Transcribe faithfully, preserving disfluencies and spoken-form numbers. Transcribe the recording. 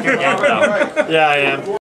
fucking get them. Yeah, I am.